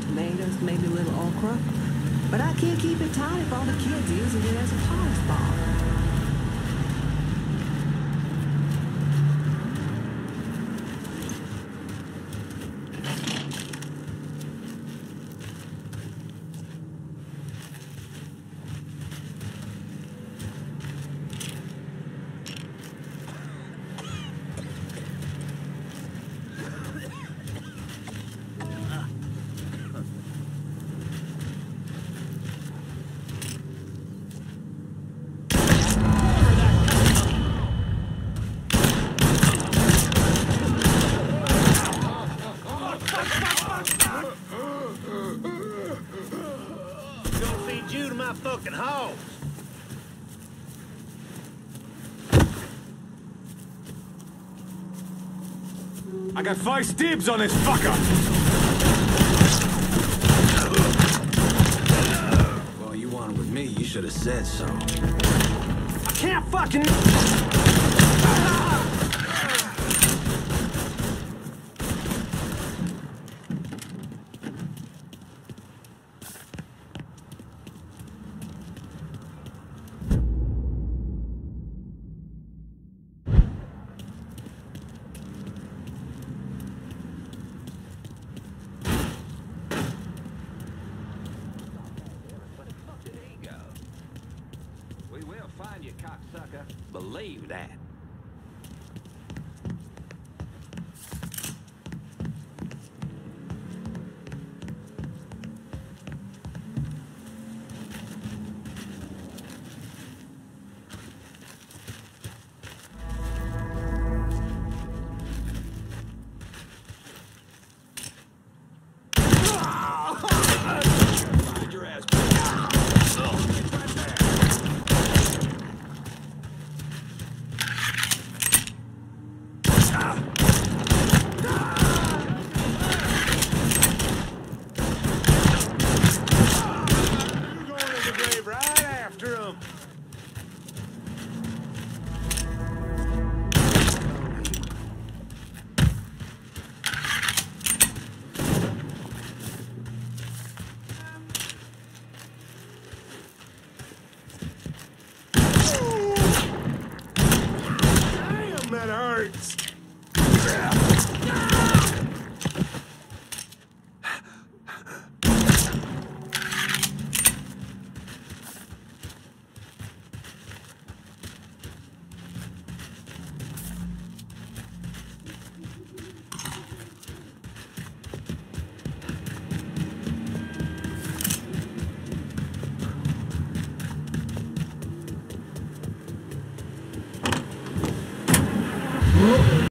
some tomatoes, maybe a little okra. But I can't keep it tight if all the kids using it as a polish ball. I got 5 dibs on this fucker! Well, you wanted with me, you should have said so. I can't fucking... Find you, cocksucker. Believe that. Whoa!